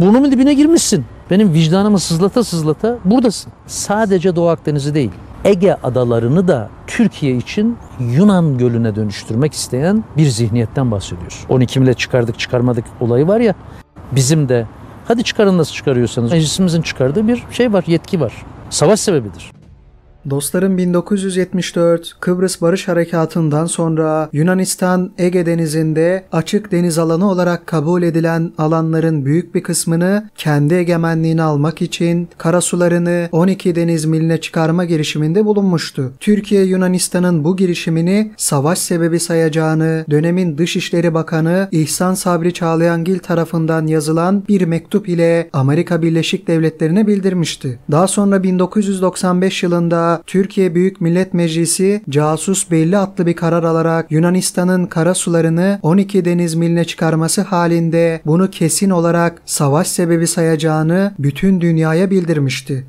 Burnumun dibine girmişsin. Benim vicdanımı sızlata sızlata buradasın. Sadece Doğu Akdeniz'i değil, Ege adalarını da Türkiye için Yunan Gölü'ne dönüştürmek isteyen bir zihniyetten bahsediyoruz. 12 millet çıkardık çıkarmadık olayı var ya, bizim de hadi çıkarın nasıl çıkarıyorsanız meclisimizin çıkardığı bir şey var, yetki var. Savaş sebebidir. Dostlarım, 1974 Kıbrıs Barış Harekatı'ndan sonra Yunanistan Ege Denizi'nde açık deniz alanı olarak kabul edilen alanların büyük bir kısmını kendi egemenliğine almak için karasularını 12 deniz miline çıkarma girişiminde bulunmuştu. Türkiye Yunanistan'ın bu girişimini savaş sebebi sayacağını dönemin Dışişleri Bakanı İhsan Sabri Çağlayangil tarafından yazılan bir mektup ile Amerika Birleşik Devletleri'ne bildirmişti. Daha sonra 1995 yılında Türkiye Büyük Millet Meclisi Casus Belli adlı bir karar alarak Yunanistan'ın karasularını 12 deniz miline çıkarması halinde bunu kesin olarak savaş sebebi sayacağını bütün dünyaya bildirmişti.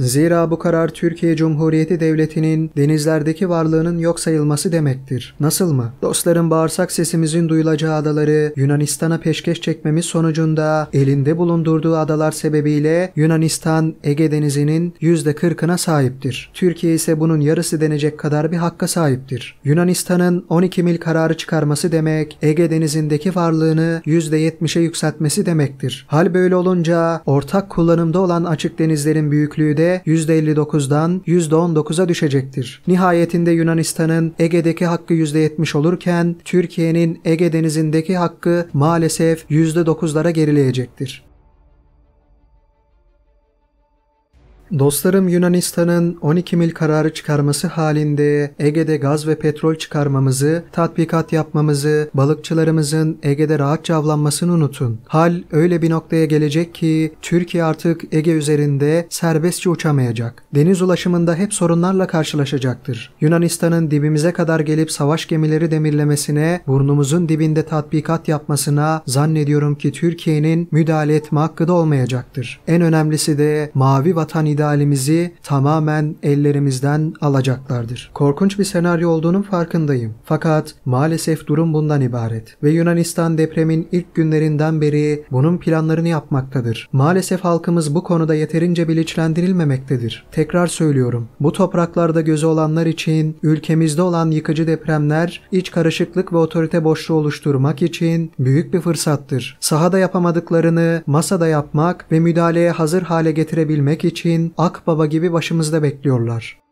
Zira bu karar Türkiye Cumhuriyeti Devleti'nin denizlerdeki varlığının yok sayılması demektir. Nasıl mı? Dostlarım, bağırsak sesimizin duyulacağı adaları Yunanistan'a peşkeş çekmemiz sonucunda elinde bulundurduğu adalar sebebiyle Yunanistan Ege Denizi'nin %40'ına sahiptir. Türkiye ise bunun yarısı denecek kadar bir hakka sahiptir. Yunanistan'ın 12 mil kararı çıkarması demek Ege Denizi'ndeki varlığını %70'e yükseltmesi demektir. Hal böyle olunca ortak kullanımda olan açık denizlerin büyüklüğü de %59'dan %19'a düşecektir. Nihayetinde Yunanistan'ın Ege'deki hakkı %70 olurken Türkiye'nin Ege Denizi'ndeki hakkı maalesef %9'lara gerileyecektir. Dostlarım, Yunanistan'ın 12 mil kararı çıkarması halinde Ege'de gaz ve petrol çıkarmamızı, tatbikat yapmamızı, balıkçılarımızın Ege'de rahatça avlanmasını unutun. Hal öyle bir noktaya gelecek ki Türkiye artık Ege üzerinde serbestçe uçamayacak. Deniz ulaşımında hep sorunlarla karşılaşacaktır. Yunanistan'ın dibimize kadar gelip savaş gemileri demirlemesine, burnumuzun dibinde tatbikat yapmasına zannediyorum ki Türkiye'nin müdahale etme hakkı da olmayacaktır. En önemlisi de mavi vatan idealimizi tamamen ellerimizden alacaklardır. Korkunç bir senaryo olduğunun farkındayım. Fakat maalesef durum bundan ibaret. Ve Yunanistan depremin ilk günlerinden beri bunun planlarını yapmaktadır. Maalesef halkımız bu konuda yeterince bilinçlendirilmemektedir. Tekrar söylüyorum. Bu topraklarda gözü olanlar için ülkemizde olan yıkıcı depremler iç karışıklık ve otorite boşluğu oluşturmak için büyük bir fırsattır. Sahada yapamadıklarını masada yapmak ve müdahaleye hazır hale getirebilmek için Akbaba gibi başımızda bekliyorlar.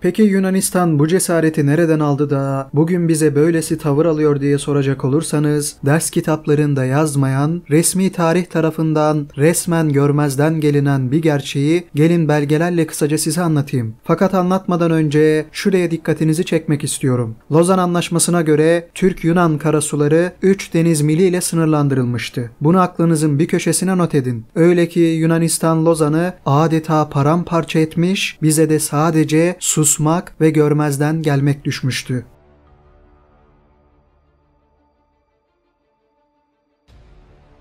Peki Yunanistan bu cesareti nereden aldı da bugün bize böylesi tavır alıyor diye soracak olursanız, ders kitaplarında yazmayan, resmi tarih tarafından resmen görmezden gelinen bir gerçeği gelin belgelerle kısaca size anlatayım. Fakat anlatmadan önce şuraya dikkatinizi çekmek istiyorum. Lozan Anlaşması'na göre Türk-Yunan karasuları 3 deniz mili ile sınırlandırılmıştı. Bunu aklınızın bir köşesine not edin. Öyle ki Yunanistan Lozan'ı adeta paramparça etmiş, bize de sadece susmak ve görmezden gelmek düşmüştü.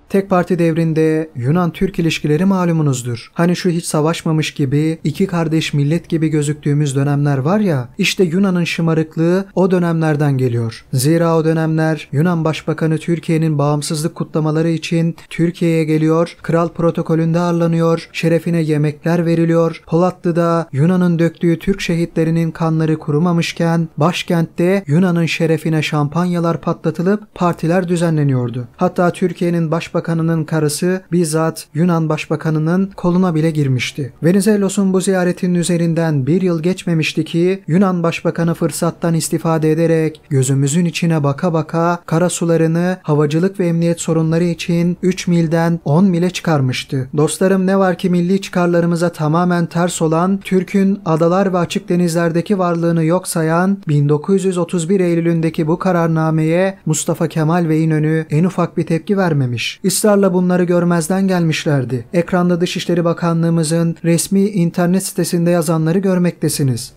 Tek parti devrinde Yunan-Türk ilişkileri malumunuzdur. Hani şu hiç savaşmamış gibi, iki kardeş millet gibi gözüktüğümüz dönemler var ya, işte Yunan'ın şımarıklığı o dönemlerden geliyor. Zira o dönemler Yunan Başbakanı Türkiye'nin bağımsızlık kutlamaları için Türkiye'ye geliyor, kral protokolünde ağırlanıyor, şerefine yemekler veriliyor. Polatlı'da Yunan'ın döktüğü Türk şehitlerinin kanları kurumamışken, başkentte Yunan'ın şerefine şampanyalar patlatılıp partiler düzenleniyordu. Hatta Türkiye'nin Başbakanının karısı bizzat Yunan Başbakanının koluna bile girmişti. Venizelos'un bu ziyaretinin üzerinden bir yıl geçmemişti ki Yunan Başbakanı fırsattan istifade ederek gözümüzün içine baka baka karasularını havacılık ve emniyet sorunları için 3 milden 10 mile çıkarmıştı. Dostlarım, ne var ki milli çıkarlarımıza tamamen ters olan, Türk'ün adalar ve açık denizlerdeki varlığını yok sayan 1931 Eylül'ündeki bu kararnameye Mustafa Kemal ve İnönü en ufak bir tepki vermemiş. İsrarla bunları görmezden gelmişlerdi. Ekranda Dışişleri Bakanlığımızın resmi internet sitesinde yazanları görmektesiniz.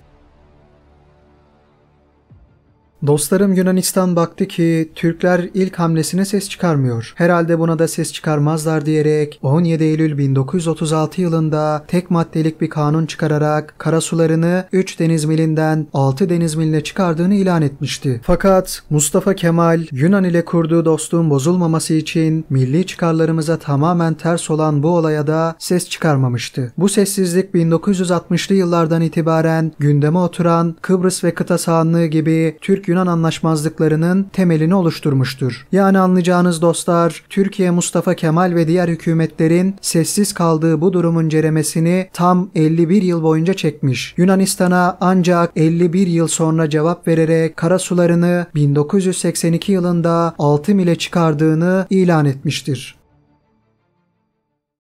Dostlarım Yunanistan baktı ki Türkler ilk hamlesine ses çıkarmıyor. Herhalde buna da ses çıkarmazlar diyerek 17 Eylül 1936 yılında tek maddelik bir kanun çıkararak karasularını 3 deniz milinden 6 deniz miline çıkardığını ilan etmişti. Fakat Mustafa Kemal Yunan ile kurduğu dostluğun bozulmaması için milli çıkarlarımıza tamamen ters olan bu olaya da ses çıkarmamıştı. Bu sessizlik 1960'lı yıllardan itibaren gündeme oturan Kıbrıs ve kıta sahanlığı gibi Türk-Yunan anlaşmazlıklarının temelini oluşturmuştur. Yani anlayacağınız dostlar, Türkiye Mustafa Kemal ve diğer hükümetlerin sessiz kaldığı bu durumun ceremesini tam 51 yıl boyunca çekmiş. Yunanistan'a ancak 51 yıl sonra cevap vererek karasularını 1982 yılında 6 mile çıkardığını ilan etmiştir.